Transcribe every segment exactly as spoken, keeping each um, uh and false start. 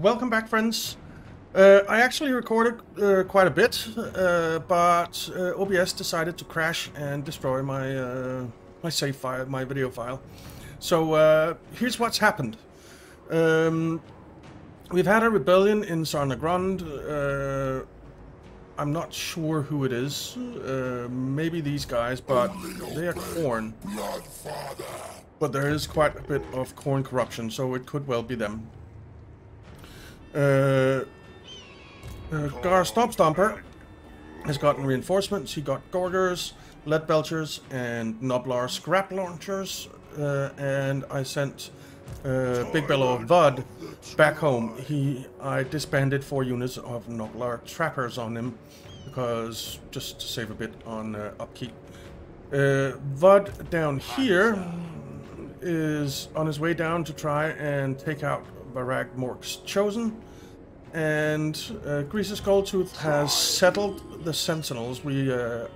Welcome back, friends. Uh, I actually recorded uh, quite a bit, uh, but uh, O B S decided to crash and destroy my uh, my save file, my video file. So uh, here's what's happened. Um, we've had a rebellion in Sarnagrund. Uh, I'm not sure who it is. Uh, maybe these guys, but they are Khorne. But there is quite a bit of Khorne corruption, so it could well be them. Uh, uh, Gorestomp Stomper has gotten reinforcements. He got Gorgers, Lead Belchers, and Knoblar Scrap Launchers. Uh, and I sent uh, Big Bellow of Vud back home. He, I disbanded four units of Knoblar Trappers on him because just to save a bit on uh, upkeep. Uh, Vud down here is on his way down to try and take out Barag Mork's Chosen, and uh, Greasus Goldtooth has settled the Sentinels. We uh,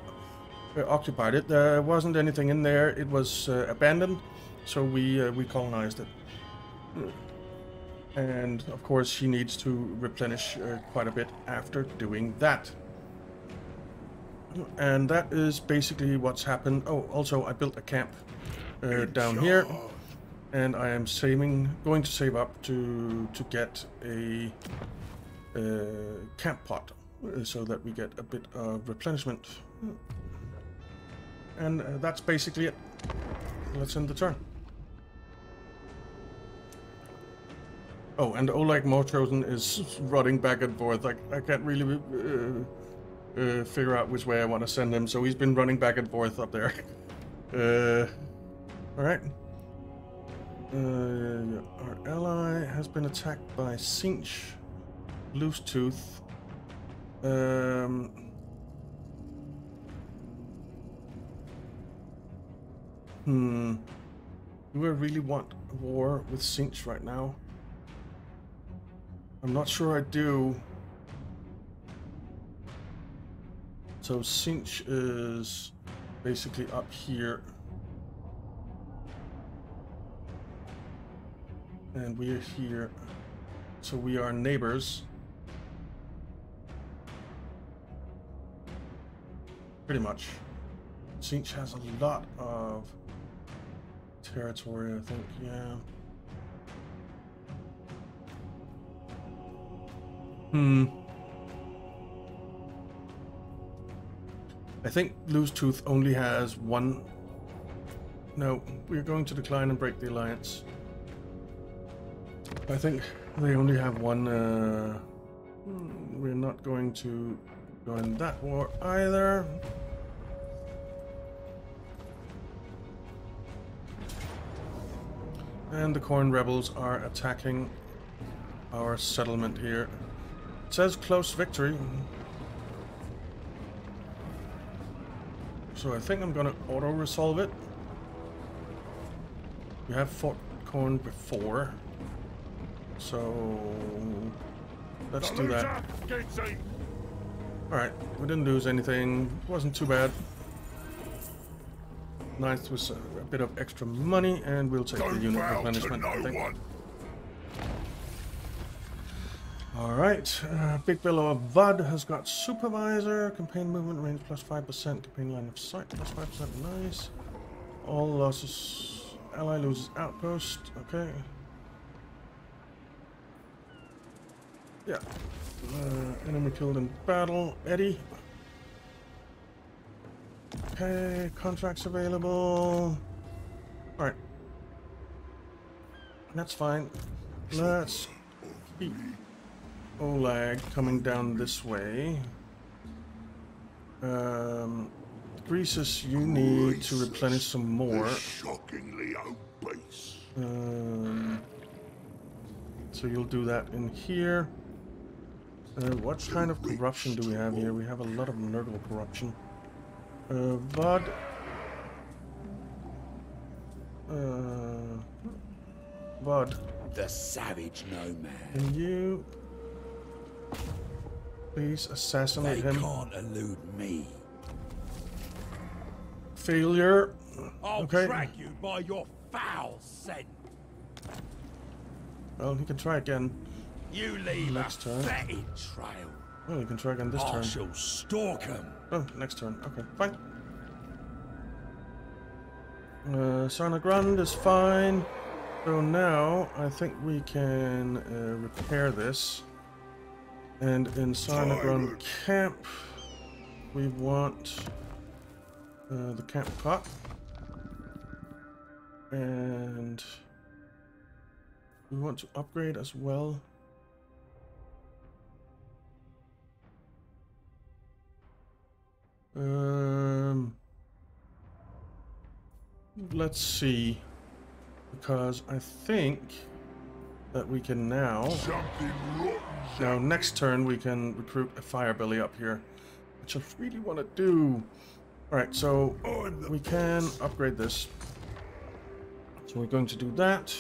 occupied it. There wasn't anything in there. It was uh, abandoned, so we uh, we colonized it. And of course, she needs to replenish uh, quite a bit after doing that. And that is basically what's happened. Oh, also, I built a camp uh, down here. And I am saving, going to save up to to get a uh, camp pot, so that we get a bit of replenishment. And uh, that's basically it. Let's end the turn. Oh, and Oleg Mortensen is running back and forth. I, I can't really uh, uh, figure out which way I want to send him, so he's been running back and forth up there. Uh, all right. Uh, our ally has been attacked by Cinch, Loose Tooth. Um, hmm. Do I really want war with Cinch right now? I'm not sure I do. So Cinch is basically up here. And we are here, so we are neighbors, pretty much. Cinch has a lot of territory, I think, yeah. Hmm. I think Loose Tooth only has one. No, we're going to decline and break the alliance. I think they only have one. Uh, we're not going to go in that war either. And the Khorne rebels are attacking our settlement here. It says close victory. So I think I'm going to auto-resolve it. We have fought Khorne before. So let's do that. Alright, we didn't lose anything. It wasn't too bad. Ninth was a, a bit of extra money, and we'll take the unit replenishment, I think. Alright, uh, Big Bellow of Vud has got Supervisor, campaign movement range plus five percent, campaign line of sight plus five percent, nice. All losses, ally loses outpost, okay. Yeah, uh, enemy killed in battle, Eddie. Okay, contracts available. Alright. That's fine. Let's keep Oleg coming down this way. Um, Greasus, you need to replenish some more. Shockingly obese. Um, so you'll do that in here. Uh, what kind of corruption do we have here? We have a lot of nirdle corruption. Uh, Vud. Uh, Vud. The savage nomad. And you. Please assassinate him. They can't elude me. Failure. I'll okay. drag you by your foul scent. Well, he can try again. You leave next turn. Fatty trail. Well, we can try again this I turn. I shall stalk him. Oh, next turn. Okay, fine. Uh, Sarnagrund is fine. So now I think we can uh, repair this. And in Sarnagrund camp, we want uh, the camp pot. And we want to upgrade as well. Um, let's see, because I think that we can now. Now next turn we can recruit a Firebilly up here, which I really want to do. All right, so we can upgrade this. So we're going to do that.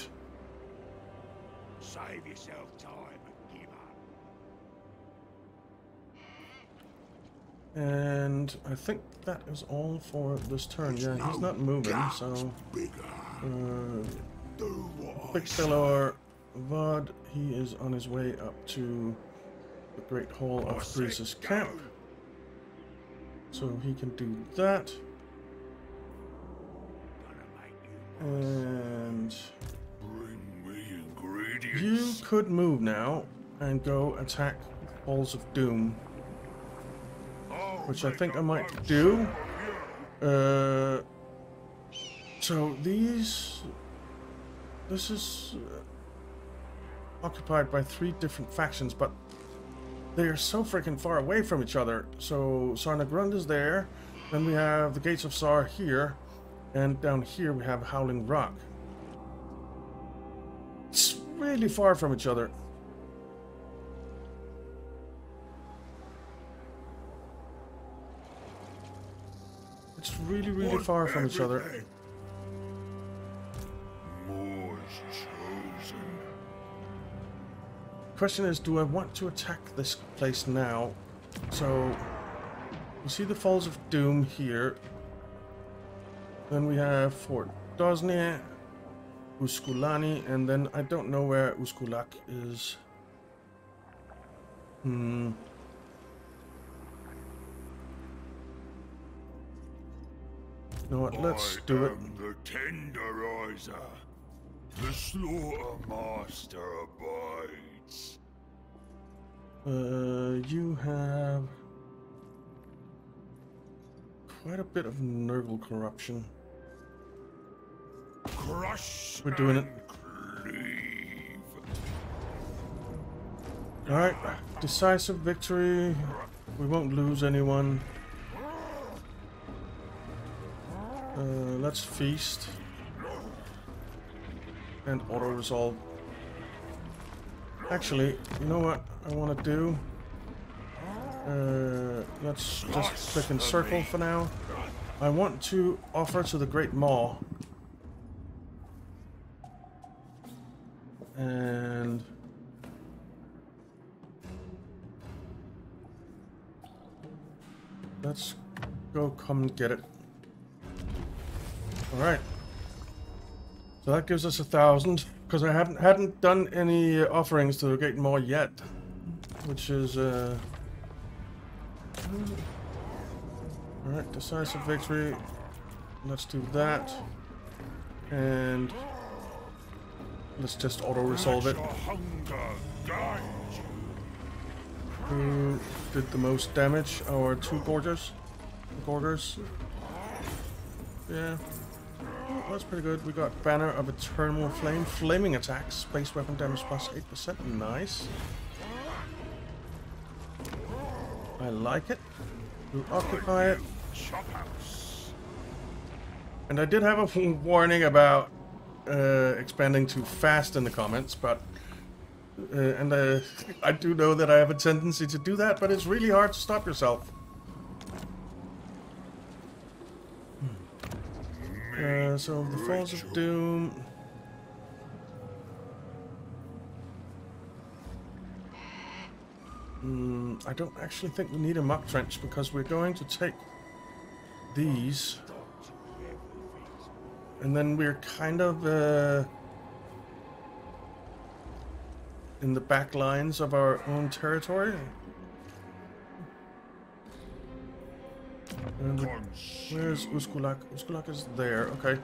Save yourself time and give up. And I think that is all for this turn. There's yeah, no he's not moving, so. Uh, Big Bellow of Vud, he is on his way up to the Great Hall of Greece's camp. So he can do that. And you could move now and go attack Halls of Doom, which I think I might do. Uh, so these, this is uh, occupied by three different factions, but they are so freaking far away from each other. So Sarnagrund is there, then we have the Gates of Sar here. And down here we have Howling Rock. It's really far from each other. It's really, really far from each other. Question is, do I want to attack this place now? So, you see the Falls of Doom here. Then we have Fort Dosnia, Uskulani, and then I don't know where Uskulak is. Hmm. You know what? Let's I do it. The tenderizer, the slaughtermaster abides. Uh, you have quite a bit of nirdle corruption. Crush We're doing it. Alright, decisive victory. We won't lose anyone. Uh, let's feast. And auto-resolve. Actually, you know what I want to do? Uh, let's just click and circle for now. I want to offer to the Great Maw. And let's go come and get it. Alright. So that gives us a thousand, because I haven't hadn't done any offerings to the Great Maw yet. Which is uh Alright, decisive victory. Let's do that. And let's just auto-resolve it. Who did the most damage? Our two Gorgers. Gorgers. Yeah. Well, that's pretty good. We got Banner of Eternal Flame. Flaming attacks. Space weapon damage plus eight percent. Nice. I like it. We'll occupy it. And I did have a warning about uh, expanding too fast in the comments, but uh, and uh, I do know that I have a tendency to do that, but it's really hard to stop yourself. Uh, so the Falls of Doom. Mm, I don't actually think we need a muck trench because we're going to take these, and then we're kind of uh, in the back lines of our own territory. And where's Uskulak? Uskulak is there. Okay,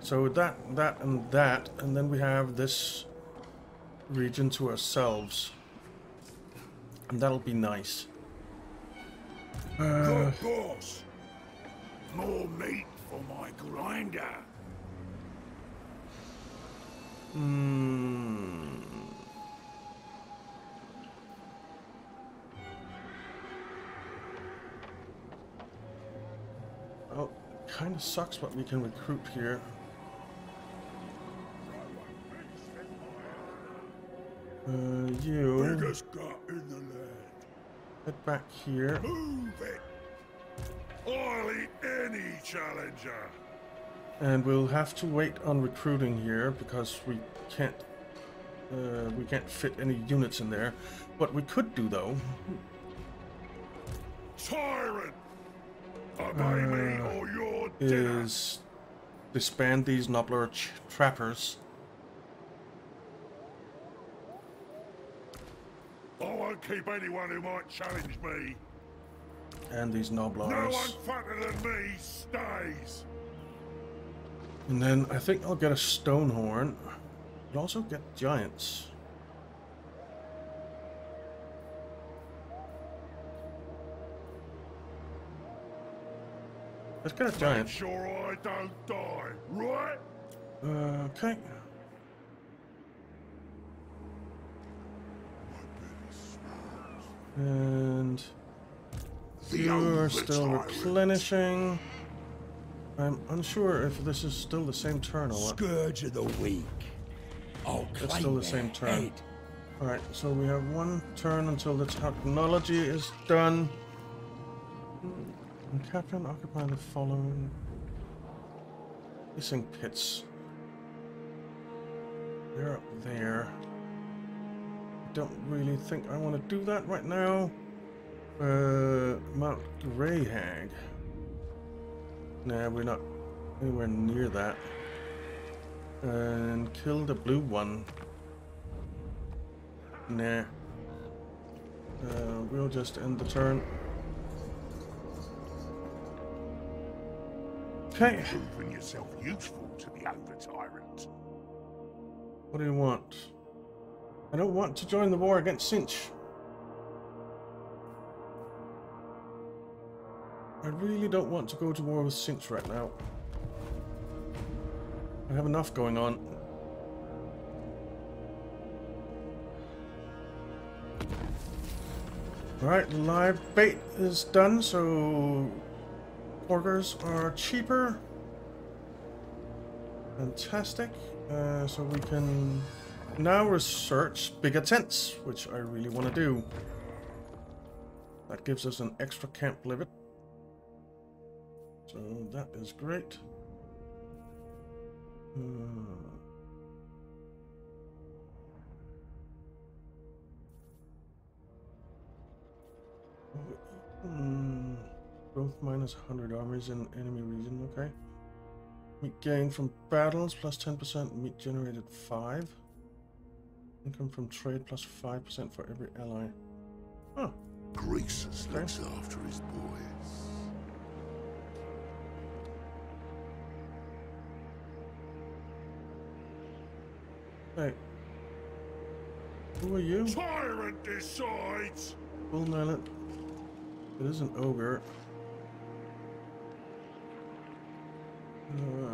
so that, that, and that, and then we have this region to ourselves, and that'll be nice. Uh, More meat for my grinder. Hmm. Oh, kind of sucks what we can recruit here. Uh, you biggest gut in the land. Head back here. Move it. I'll eat any challenger. And we'll have to wait on recruiting here because we can't uh, we can't fit any units in there. What we could do though. Tyrant, obey me or your dinner. Is disband these Knoblar Trappers. I won't keep anyone who might challenge me. And these Noblars. No one fatter than me stays. And then I think I'll get a Stonehorn. I'll also get Giants. Let's get a Giant. Make sure I don't die, right? Uh, okay. And you are still replenishing. I'm unsure if this is still the same turn or what. Scourge of the weak. Oh, it's still the same turn. All right, so we have one turn until the technology is done. And Captain, occupy the following missing pits. They're up there. Don't really think I want to do that right now. Uh, Mount Greyhag. Nah, we're not anywhere near that. And kill the blue one. Nah. Uh, we'll just end the turn. Okay. Proving yourself useful to the over tyrant. What do you want? I don't want to join the war against Cinch. I really don't want to go to war with Cinch right now. I have enough going on. Alright, live bait is done, so Gorgers are cheaper. Fantastic. Uh, so we can now research bigger tents, which I really want to do. That gives us an extra camp limit. So that is great. Hmm. Hmm. Growth minus one hundred armies in enemy region, okay. Meat gain from battles plus ten percent, meat generated five. Income from trade plus five percent for every ally. Huh. Greasus looks after his boys. Hey. Who are you? Tyrant decides! Bull Nylon. It is an ogre. Uh,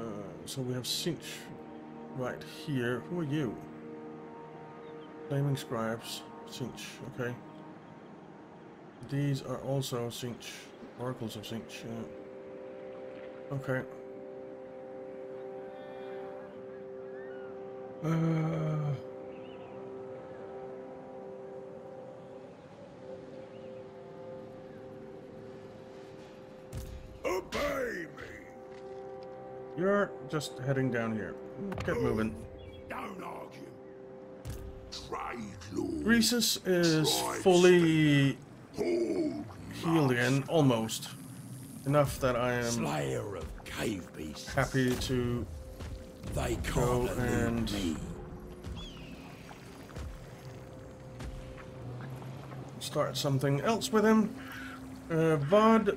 so we have Cinch right here. Who are you? Flaming Scribes, Cinch, okay. These are also Cinch, Oracles of Cinch, yeah. Okay. Uh, Obey me. You're just heading down here. Get Ooh, moving. Don't argue. Greasus is fully healed again, almost. Enough that I am Slayer of cave beasts. Happy to they go and me. start something else with him. Uh, Vud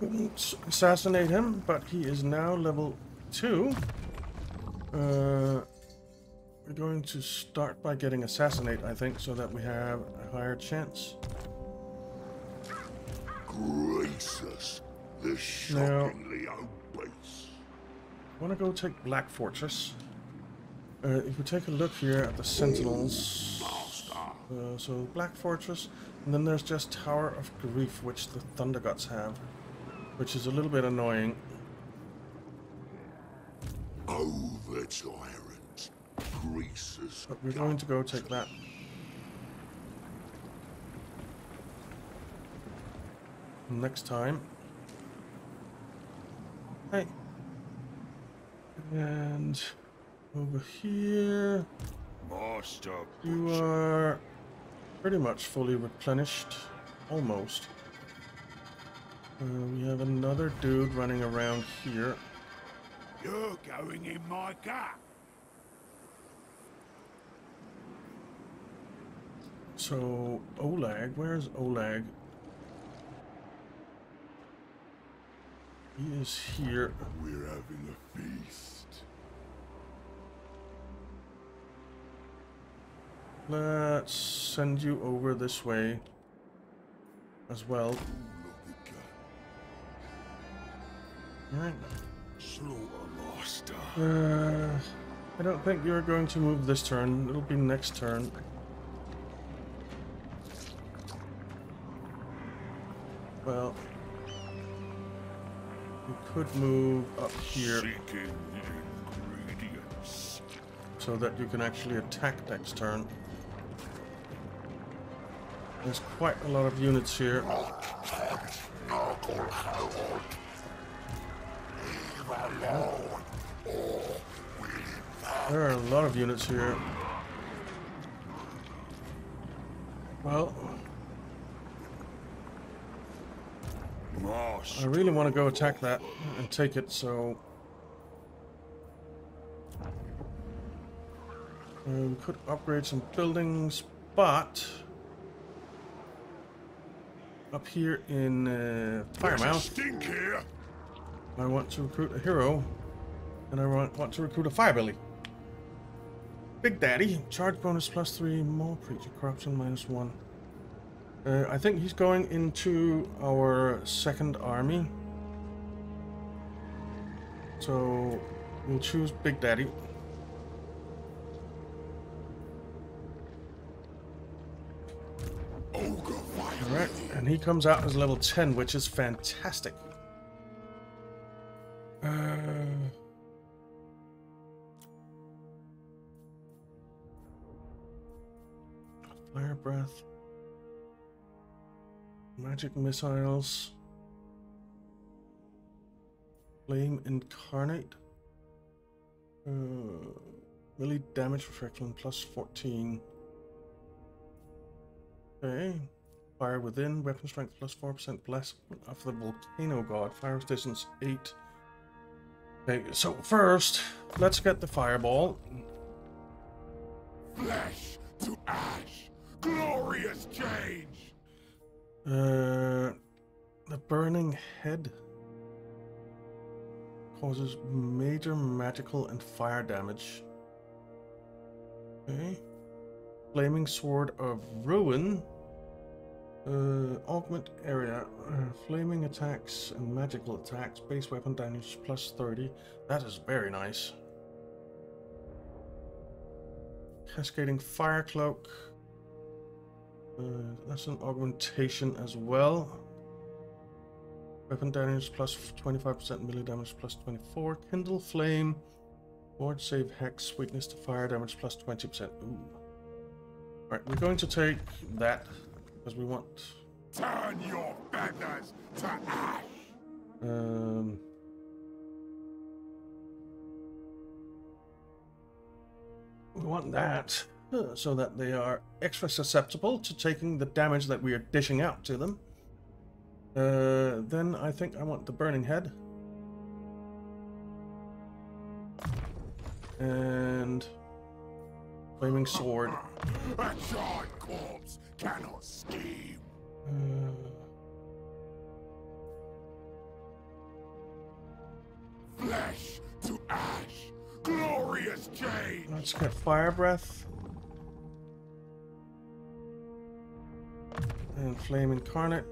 couldn't assassinate him, but he is now level two. Uh, we're going to start by getting assassinate, I think, so that we have a higher chance. Greasus, the shockingly obese. I want to go take Black Fortress. Uh, if we take a look here at the Sentinels, uh, so Black Fortress, and then there's just Tower of Grief, which the Thunderguts have, which is a little bit annoying. Over tyrant, Greasus. But we're going to go take that. Next time. Hey. And over here, you are pretty much fully replenished, almost. Uh, we have another dude running around here. You're going in my car. So Oleg, where's Oleg? He is here. We're having a feast. Let's send you over this way as well. Alright. Uh, I don't think you're going to move this turn. It'll be next turn. Well, we could move up here so that you can actually attack next turn. There's quite a lot of units here. There are a lot of units here. Well, I really want to go attack that and take it, so um, we could upgrade some buildings, but up here in uh, Firemouth, I want to recruit a hero, and I want, want to recruit a Firebelly. Big Daddy, charge bonus plus three, more creature corruption minus one. Uh, I think he's going into our second army. So we'll choose Big Daddy. Alright, and he comes out as level ten, which is fantastic. Uh, Fire Breath. Magic missiles, flame incarnate, uh, melee damage reflection plus fourteen. Okay, fire within, weapon strength plus four percent, blast of the volcano god, fire resistance eight. Okay, so first let's get the fireball. Flesh to ash, glorious change. Uh, the burning head causes major magical and fire damage. Okay. Flaming Sword of Ruin. Uh, augment area. Uh, flaming attacks and magical attacks. Base weapon damage plus thirty. That is very nice. Cascading Fire Cloak. Uh, that's an augmentation as well. Weapon damage plus twenty-five percent, melee damage plus twenty-four. Kindle Flame, ward save hex, weakness to fire damage plus twenty percent. Ooh. Alright, we're going to take that because we want. Turn your banners to ash! Um. We want that. So that they are extra susceptible to taking the damage that we are dishing out to them. Uh, then I think I want the Burning Head. And Flaming sword. A charred corpse cannot steam. Uh... Flesh to ash, glorious change. Let's get fire breath and flame incarnate.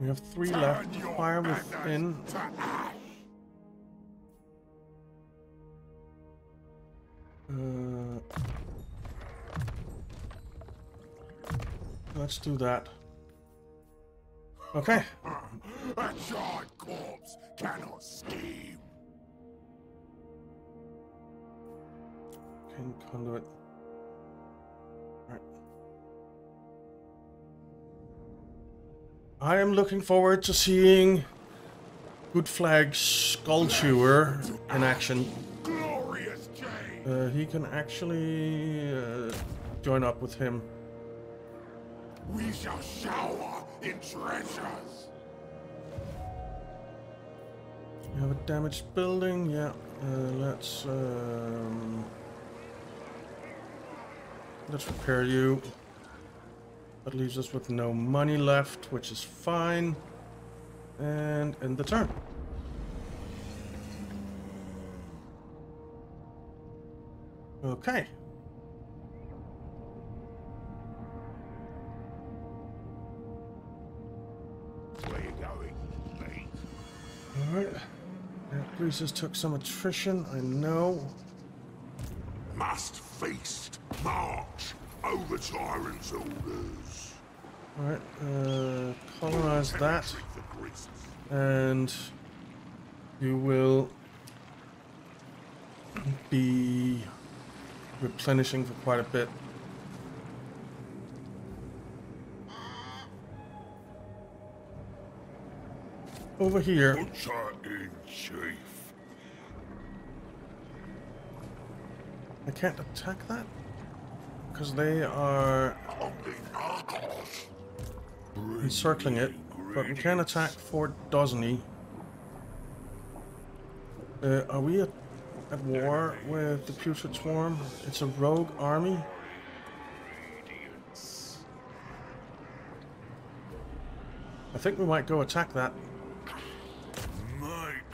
We have three Turn left. Fire within. Uh, let's do that. Okay. A charred corpse cannot steam. Can conduit. Right. I am looking forward to seeing Good Flag Skull Chewer in action. Uh, he can actually uh, join up with him. We shall shower in treasures. We have a damaged building. Yeah, uh, let's um, let's repair you. That leaves us with no money left, which is fine. And end the turn. Okay. Where you going, mate? All right. That Greasus took some attrition, I know. Must feast. March. Over tyrant's orders. All right. Uh, colonize that, and you will be replenishing for quite a bit. Over here. In chief. I can't attack that because they are encircling it, but we can attack Fort Dosnia. Uh, are we at At war with the Putrid Swarm? It's a rogue army. I think we might go attack that. Make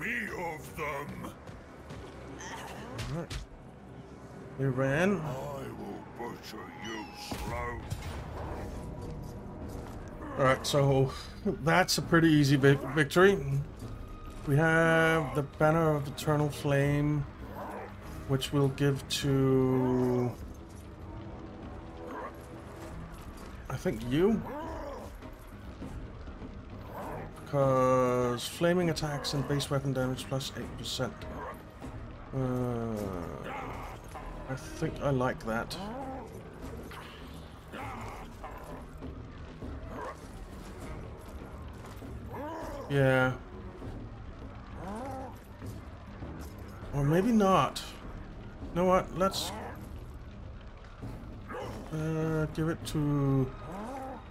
me of them. All right. They ran. I will butcher you slow. All right, so that's a pretty easy victory. We have the Banner of Eternal Flame, which we'll give to, I think, you. Because flaming attacks and base weapon damage plus eight percent. Uh, I think I like that. Yeah. Or maybe not. You know what? Let's uh, give it to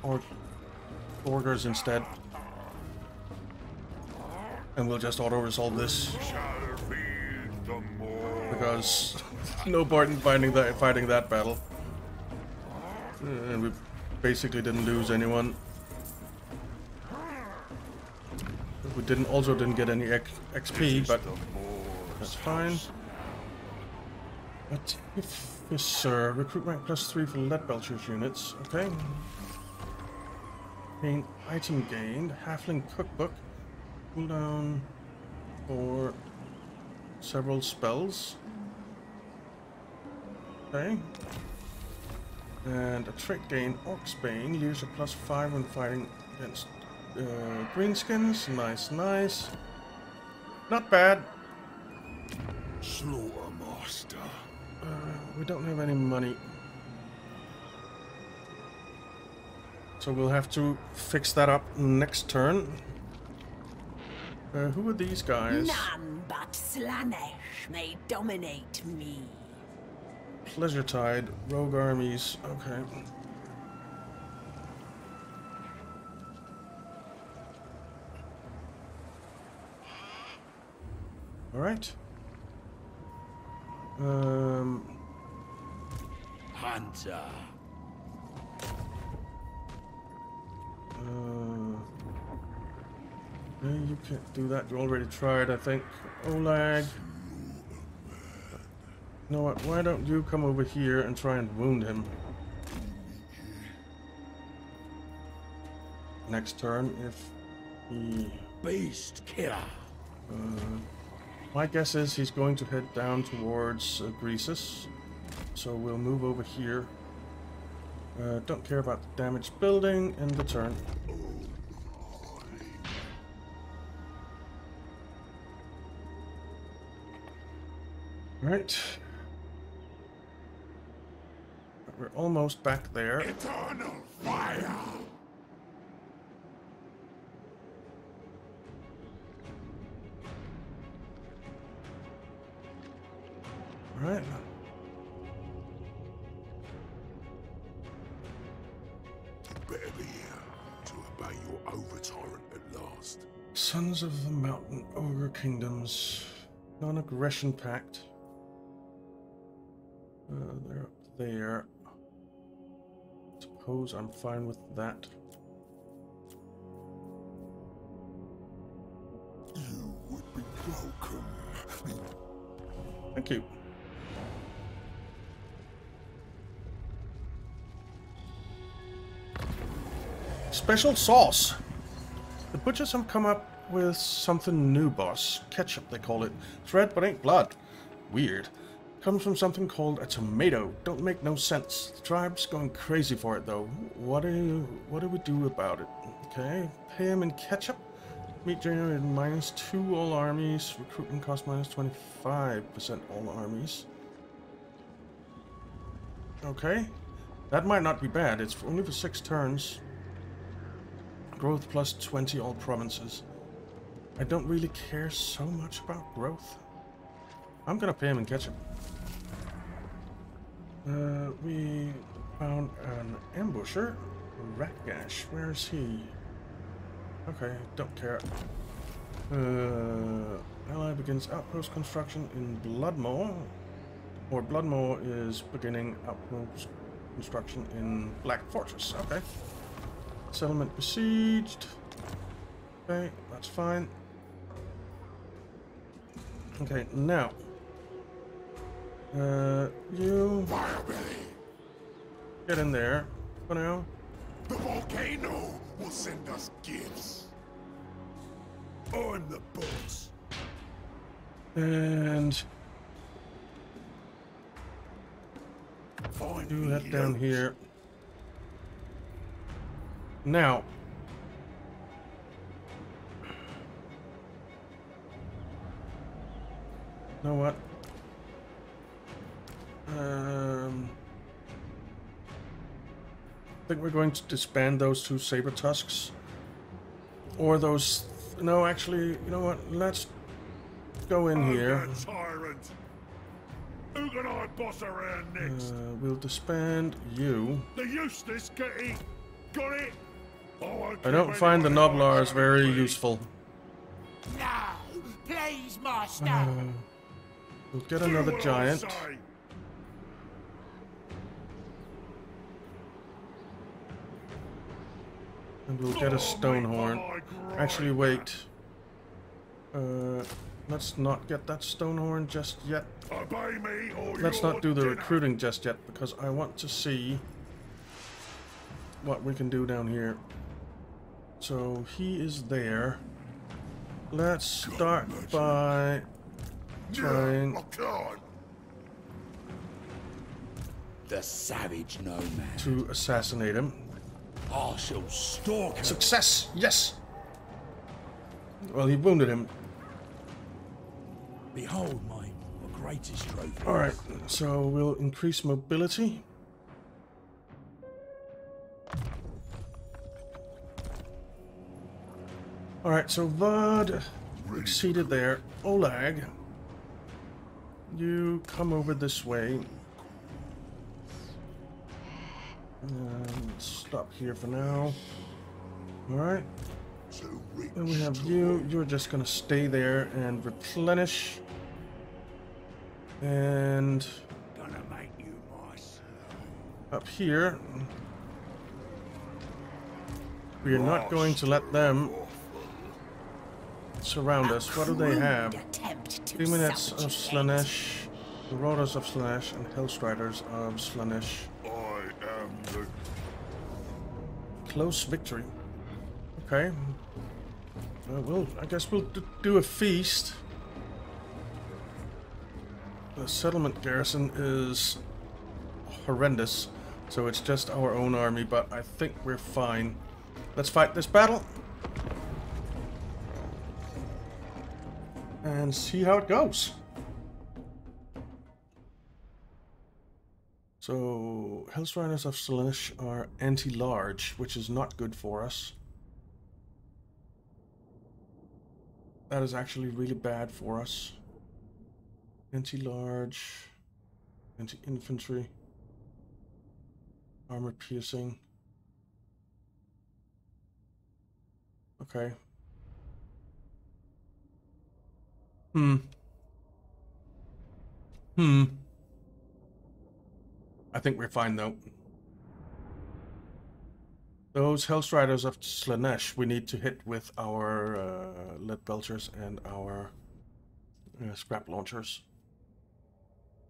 or Gorgers instead, and we'll just auto-resolve this because no part in fighting that fighting that battle, and uh, we basically didn't lose anyone. We didn't also didn't get any X P, but. That's fine. But if, yes, sir. Recruit rank plus three for Lead Belchers units. Okay. Gain item gained. Halfling cookbook. Cooldown for several spells. Okay. And a trick gain. Orcsbane. Use a plus five when fighting against uh, greenskins. Nice, nice. Not bad. Slaughtermaster. Uh, we don't have any money, so we'll have to fix that up next turn. Uh, who are these guys? None but Slaanesh may dominate me. Pleasure Tide, rogue armies. Okay. All right. Um, hunter. Uh, you can't do that. You already tried, I think. Oleg. You know what? Why don't you come over here and try and wound him? Next turn, if he... Beast killer. Uh, my guess is he's going to head down towards uh, Greasus. So we'll move over here. Uh, don't care about the damage building in the turn. Right. We're almost back there. Eternal fire. Right. Better be here to obey your over-tyrant at last. Sons of the Mountain Ogre Kingdoms. Non-aggression pact. Uh, they're up there. Suppose I'm fine with that. You would be welcome. Thank you. Special sauce. The butchers have come up with something new, boss. Ketchup, they call it. It's red, but ain't blood. Weird. Comes from something called a tomato. Don't make no sense. The tribe's going crazy for it, though. What do you, what do we do about it? Okay, pay him in ketchup. Meat generated minus two all armies. Recruitment cost minus twenty-five percent all armies. Okay, that might not be bad. It's only for six turns. Growth plus twenty all provinces. I don't really care so much about growth. I'm gonna pay him and catch him. Uh, we found an ambusher. Ratgash, where is he? Okay, don't care. Uh, ally begins outpost construction in Bloodmoor. Or Bloodmoor is beginning outpost construction in Black Fortress. Okay. Settlement besieged. Okay, that's fine. Okay, now. Uh, you... Get in there for now. The volcano will send us gifts. I'm the boss. And... Find do that down out. Here. Now, you know what? Um, I think we're going to disband those two saber tusks, or those. Th no, actually, you know what? Let's go in here. Tyrant. Who can I boss around next? Uh, we'll disband you. The useless kitty. Got it. Oh, I don't find the Noblars very useful. No, please, master. Uh, we'll get another giant. And we'll get a Stonehorn. Actually, wait. Uh, let's not get that Stonehorn just yet. Let's not do the recruiting just yet, because I want to see what we can do down here. So he is there. Let's start by trying the savage nomad to assassinate him. I shall stalk him. Success! Yes. Well, he wounded him. Behold my greatest trophy. All right. So we'll increase mobility. Alright, so Vud exceeded there. Oleg, you come over this way. And stop here for now. Alright. And we have you. You're just going to stay there and replenish. And up here. We are not going to let them surround us. What do they have? Three minutes of Slaanesh, the Marauders of Slaanesh, and Hellstriders of Slaanesh. Close victory. Okay. Uh, well, I guess we'll do a feast. The settlement garrison is horrendous, so it's just our own army, but I think we're fine. Let's fight this battle and see how it goes. So, Hellstriders of Slaanesh are anti-large, which is not good for us. That is actually really bad for us. Anti-large, anti-infantry, armor piercing. Okay. Hmm. Hmm. I think we're fine though. Those Hellstriders of Slaanesh we need to hit with our uh, Lead Belchers and our uh, Scrap Launchers.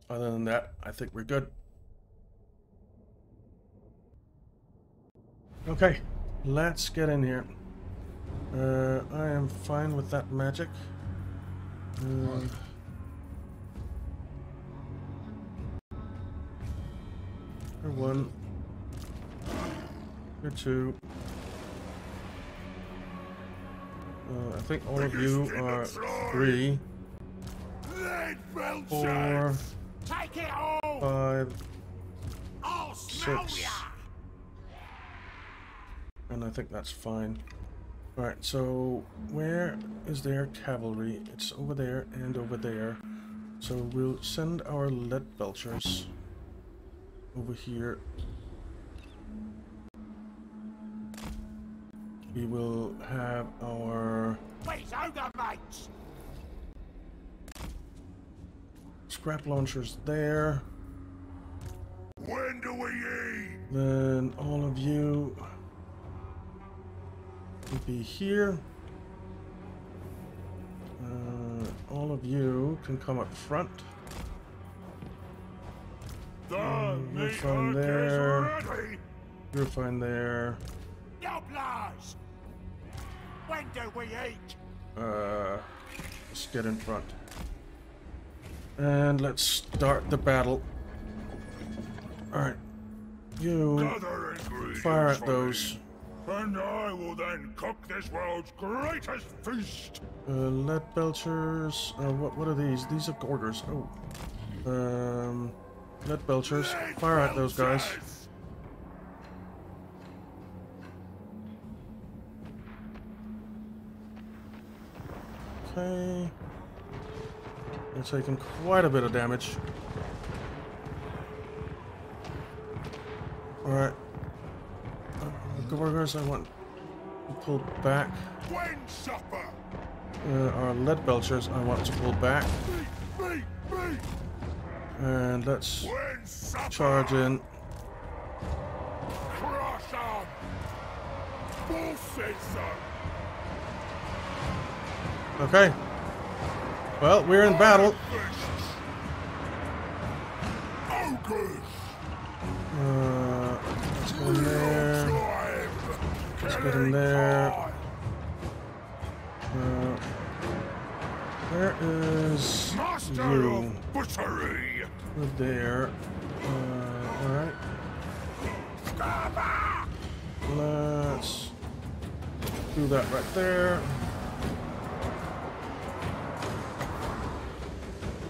Other than that, I think we're good. Okay, let's get in here. Uh, I am fine with that magic. Uh, You're one. You're two. Uh, I think all of you are three. Four. Five. Six. And I think that's fine. Alright, so where is their cavalry? It's over there and over there. So we'll send our Lead Belchers over here. We will have our Scrap Launchers there. When do we eat? Then all of you will be here. Uh, all of you can come up front. The you're fine there. You're fine there. Noblars. When do we eat? Uh, let's get in front. And let's start the battle. Alright. You fire at those. And I will then cook this world's greatest feast. Uh, Lead Belchers. Uh, what, what are these? These are Gorgers. Oh. Um... Lead Belchers. Fire at those guys. Okay. They're taking quite a bit of damage. Alright. The Gorgers, I want to pull back. Uh, our Lead Belchers, I want to pull back. And let's charge in. Okay. Well, we're in battle. Uh, let's go in there. Let's get in there. Uh, where is you? There. Uh, Alright. Let's do that right there.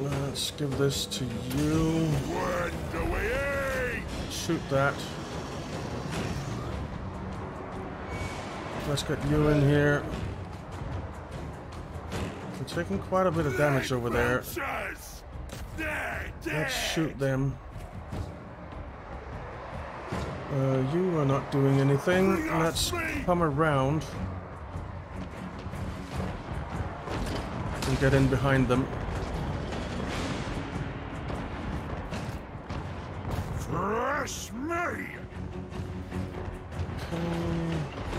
Let's give this to you. Shoot that. Let's get you in here. We're taking quite a bit of damage over there. Let's shoot them. Uh, you are not doing anything. Let's come around and get in behind them. Bless me!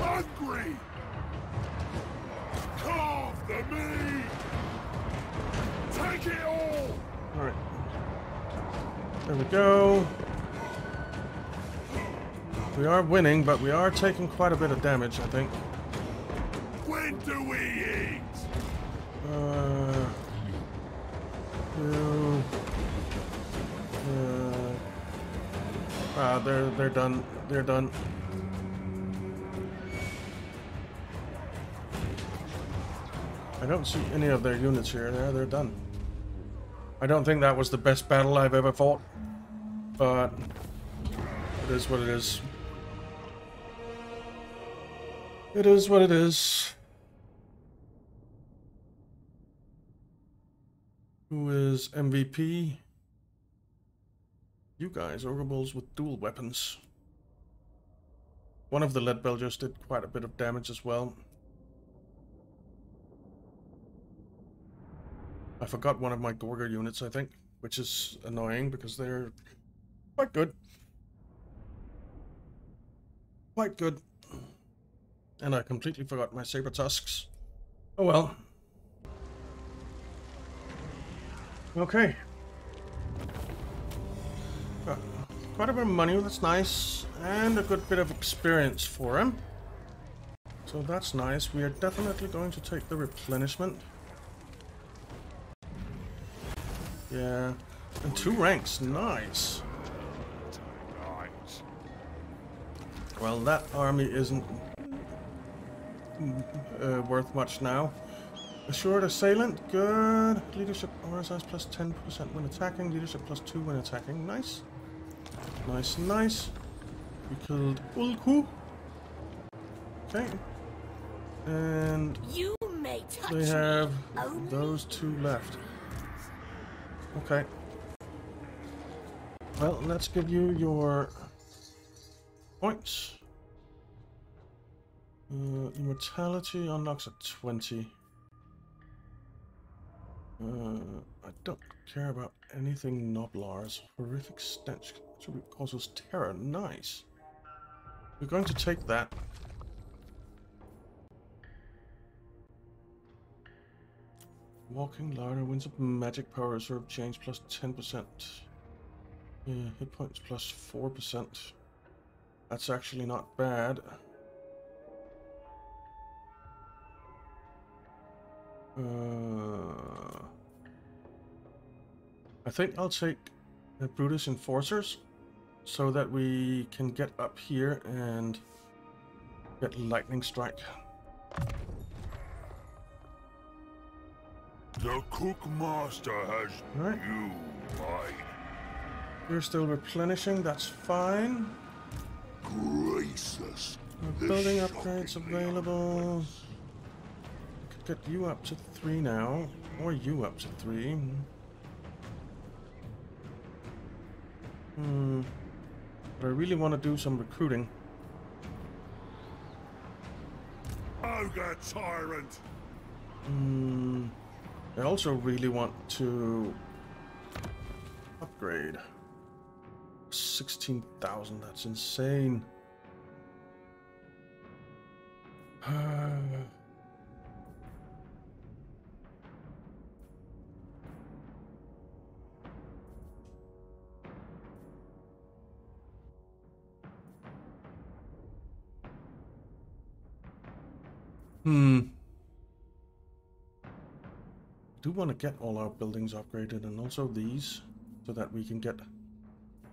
Hungry! Carve the meat! Take it all! Alright. There we go. We are winning, but we are taking quite a bit of damage, I think. When do we eat? Uh... Two... Uh... Ah, they're, they're done. They're done. I don't see any of their units here. They're, they're done. I don't think that was the best battle I've ever fought, but it is what it is. It is what it is. Who is M V P? You guys, Orgables with dual weapons. One of the Lead Belchers did quite a bit of damage as well. I forgot one of my Gorger units, I think, which is annoying because they're quite good. Quite good. And I completely forgot my Saber tusks. Oh well. Okay. Got quite a bit of money, that's nice. And a good bit of experience for him. So that's nice. We are definitely going to take the replenishment. Yeah. And two ranks, nice. Well, that army isn't uh, worth much now. Assured assailant, good. Leadership R S S plus ten percent when attacking. Leadership plus two when attacking. Nice. Nice, nice. We killed Ulku. Okay. And you may touch they have those two left. Okay. Well, let's give you your points. Uh, immortality unlocks at twenty. Uh, I don't care about anything Noblars. Horrific stench attribute causes terror. Nice. We're going to take that. Walking Larder wins up magic power reserve change plus ten percent. Yeah, hit points plus four percent. That's actually not bad. Uh, I think I'll take the Brutus Enforcers so that we can get up here and get Lightning Strike. The Cookmaster has right. You, mine. You're still replenishing, that's fine. Greasus. Building upgrades available. Upgrades. Get you up to three now, or you up to three. Hmm. But I really want to do some recruiting. Ogre Tyrant. Hmm. I also really want to upgrade. Sixteen thousand. That's insane. Hmm. I do want to get all our buildings upgraded and also these so that we can get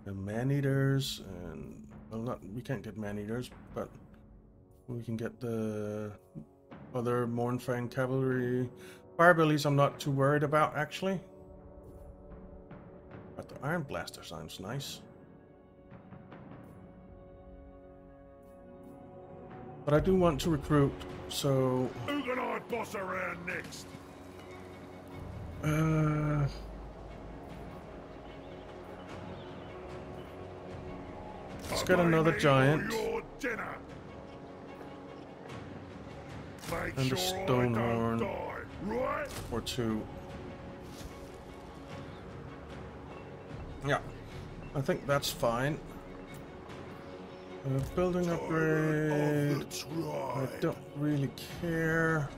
the man-eaters and, well, not, we can't get man-eaters, but we can get the other Mornfang cavalry. Firebillies I'm not too worried about, actually. But the Iron Blaster sounds nice. But I do want to recruit, so... Who can I boss around next? Uh... Let's get another giant. And a Stonehorn. Or two. Yeah. I think that's fine. Uh, building upgrade. I don't really care.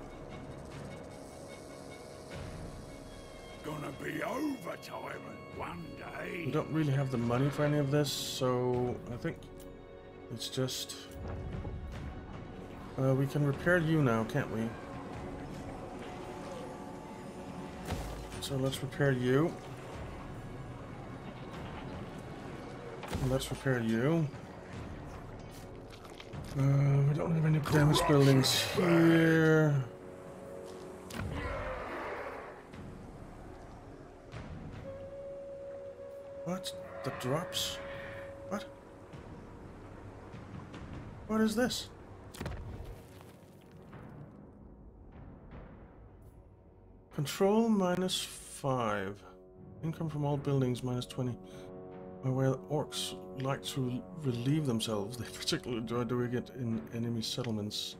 Gonna be overtime one day. We don't really have the money for any of this, so I think it's just uh, we can repair you now, can't we? So let's repair you. Let's repair you. Uh, we don't have any damaged buildings here. What? The drops? What? What is this? Control minus five. Income from all buildings minus twenty. Where orcs like to relieve themselves, they particularly enjoy doing it in enemy settlements.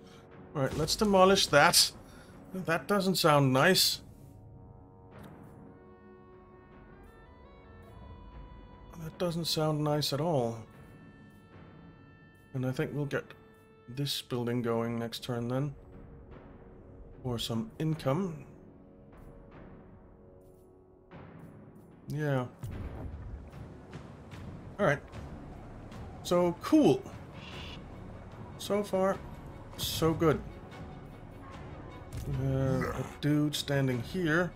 Alright, let's demolish that. That doesn't sound nice. That doesn't sound nice at all. And I think we'll get this building going next turn then. For some income. Yeah. Alright, so cool. So far, so good. Uh, a dude standing here,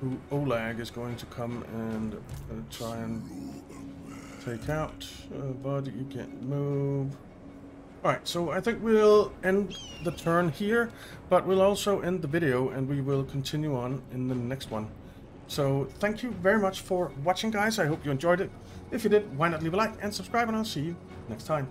who Oleg is going to come and uh, try and take out. Uh, Bud, you can't move. Alright, so I think we'll end the turn here, but we'll also end the video and we will continue on in the next one. So thank you very much for watching, guys. I hope you enjoyed it. If you did, why not leave a like and subscribe, and I'll see you next time.